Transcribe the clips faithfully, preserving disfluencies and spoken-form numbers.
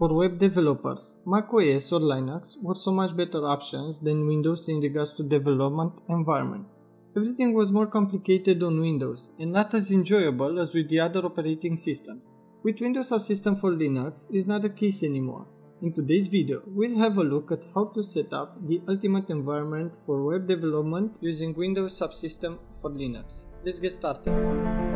For web developers, macOS or Linux were so much better options than Windows in regards to development environment. Everything was more complicated on Windows and not as enjoyable as with the other operating systems. With Windows Subsystem for Linux is not the case anymore. In today's video, we'll have a look at how to set up the ultimate environment for web development using Windows Subsystem for Linux. Let's get started.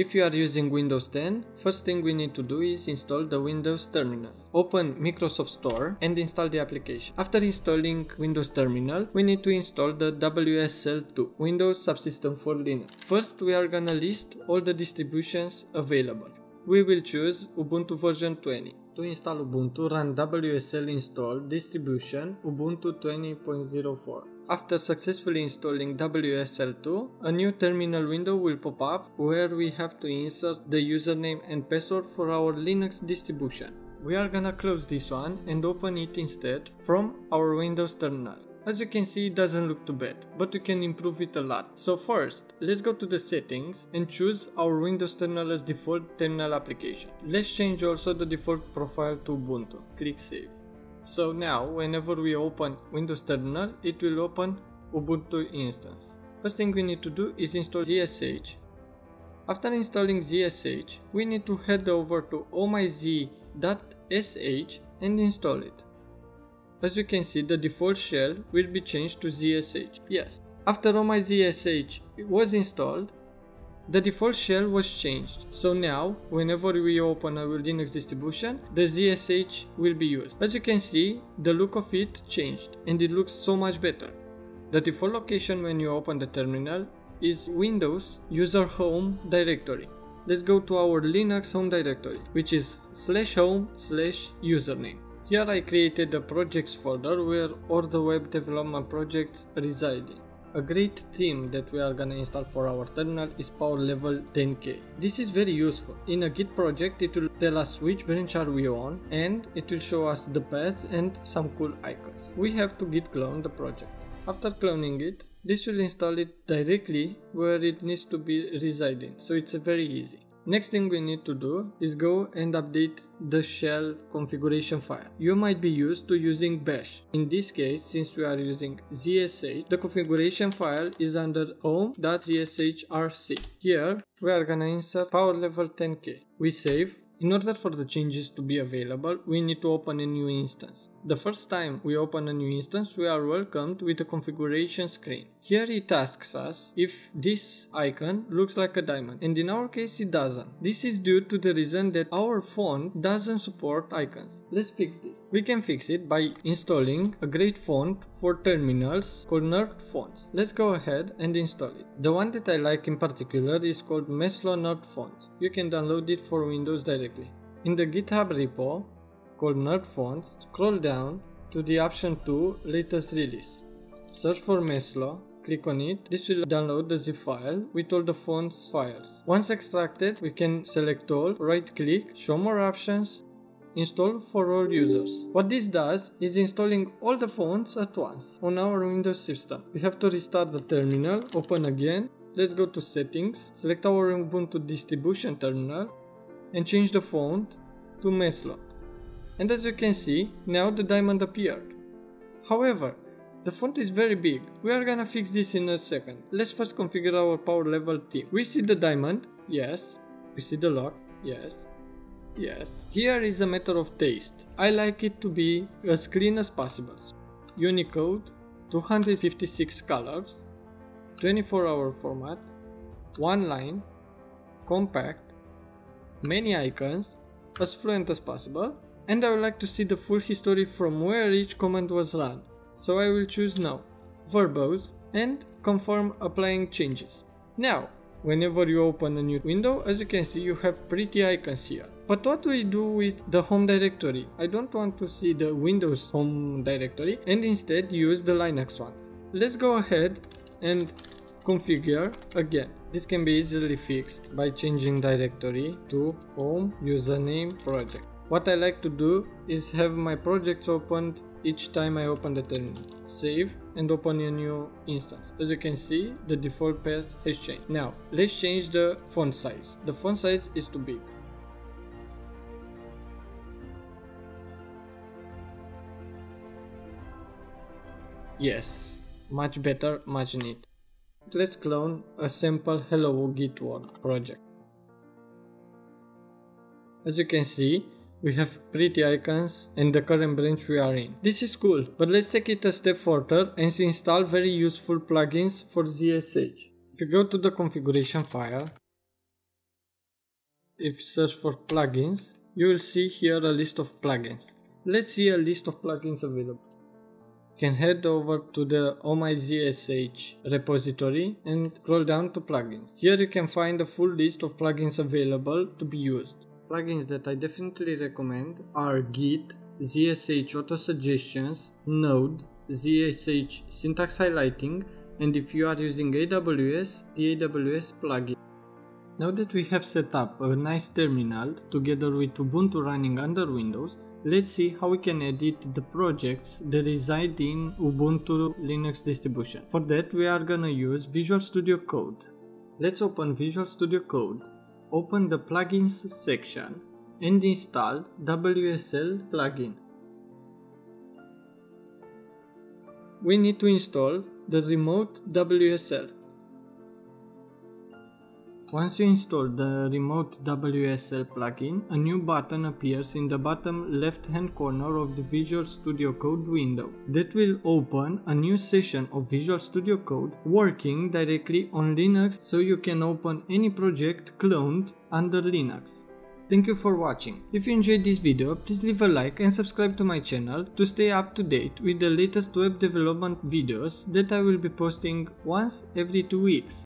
If you are using Windows ten, first thing we need to do is install the Windows Terminal. Open Microsoft Store and install the application. After installing Windows Terminal, we need to install the W S L two, Windows Subsystem for Linux. First, we are gonna list all the distributions available. We will choose Ubuntu version twenty. To install Ubuntu, run W S L install distribution Ubuntu twenty point zero four. After successfully installing W S L two, a new terminal window will pop up where we have to insert the username and password for our Linux distribution. We are gonna close this one and open it instead from our Windows terminal. As you can see, it doesn't look too bad, but we can improve it a lot. So first, let's go to the settings and choose our Windows terminal as default terminal application. Let's change also the default profile to Ubuntu. Click save. So now, whenever we open Windows Terminal, it will open Ubuntu instance. First thing we need to do is install Z S H. After installing Z S H, we need to head over to oh my z sh and install it. As you can see, the default shell will be changed to Z S H. Yes, after oh my z sh was installed, the default shell was changed, so now, whenever we open a Linux distribution, the Z S H will be used. As you can see, the look of it changed, and it looks so much better. The default location when you open the terminal is Windows user home directory. Let's go to our Linux home directory, which is slash home slash username. Here I created a projects folder where all the web development projects reside in. A great theme that we are gonna install for our terminal is Powerlevel ten k. This is very useful. In a Git project, it will tell us which branch are we on, and it will show us the path and some cool icons. We have to git clone the project. After cloning it, this will install it directly where it needs to be residing, so it's very easy. Next thing we need to do is go and update the shell configuration file. You might be used to using bash. In this case, since we are using zsh, the configuration file is under ohm dot z s h r c. Here, we are gonna insert Powerlevel ten k. We save. In order for the changes to be available, we need to open a new instance. The first time we open a new instance, we are welcomed with a configuration screen. Here it asks us if this icon looks like a diamond, and in our case it doesn't. This is due to the reason that our font doesn't support icons. Let's fix this. We can fix it by installing a great font for terminals called Nerd Fonts. Let's go ahead and install it. The one that I like in particular is called Meslo Nerd Font. You can download it for Windows directly. In the GitHub repo called Nerd Font, scroll down to the option two latest release. Search for Meslo, click on it. This will download the zip file with all the fonts files. Once extracted, we can select all, right click, show more options, install for all users. What this does is installing all the fonts at once on our Windows system. We have to restart the terminal, open again. Let's go to settings, select our Ubuntu distribution terminal, and change the font to Meslo. And as you can see, now the diamond appeared. However, the font is very big. We are gonna fix this in a second. Let's first configure our Powerlevel theme. We see the diamond, yes. We see the lock, yes. Yes. Here is a matter of taste. I like it to be as clean as possible. Unicode, two hundred fifty-six colors, twenty-four hour format, one line, compact, many icons, as fluent as possible, and I would like to see the full history from where each command was run, so I will choose no, verbose, and confirm applying changes. Now, whenever you open a new window, as you can see, you have pretty icons here. But what do we do with the home directory? I don't want to see the Windows home directory, and instead use the Linux one. Let's go ahead and configure again. This can be easily fixed by changing directory to home username project. What I like to do is have my projects opened each time I open the terminal. Save and open a new instance. As you can see, the default path has changed. Now, let's change the font size. The font size is too big. Yes, much better, much neat. Let's clone a sample Hello Git World project. As you can see, we have pretty icons and the current branch we are in. This is cool, but let's take it a step further and install very useful plugins for Z S H. If you go to the configuration file, if you search for plugins, you will see here a list of plugins. Let's see a list of plugins available. Can head over to the OhMyZsh repository and scroll down to plugins. Here you can find a full list of plugins available to be used. Plugins that I definitely recommend are Git, Z S H Auto Suggestions, Node, Z S H Syntax Highlighting, and if you are using A W S, the A W S plugin. Now that we have set up a nice terminal together with Ubuntu running under Windows, let's see how we can edit the projects that reside in Ubuntu Linux distribution. For that, we are gonna use Visual Studio Code. Let's open Visual Studio Code, open the plugins section and install W S L plugin. We need to install the remote W S L. Once you install the remote W S L plugin, a new button appears in the bottom left hand corner of the Visual Studio Code window. That will open a new session of Visual Studio Code working directly on Linux, so you can open any project cloned under Linux. Thank you for watching. If you enjoyed this video, please leave a like and subscribe to my channel to stay up to date with the latest web development videos that I will be posting once every two weeks.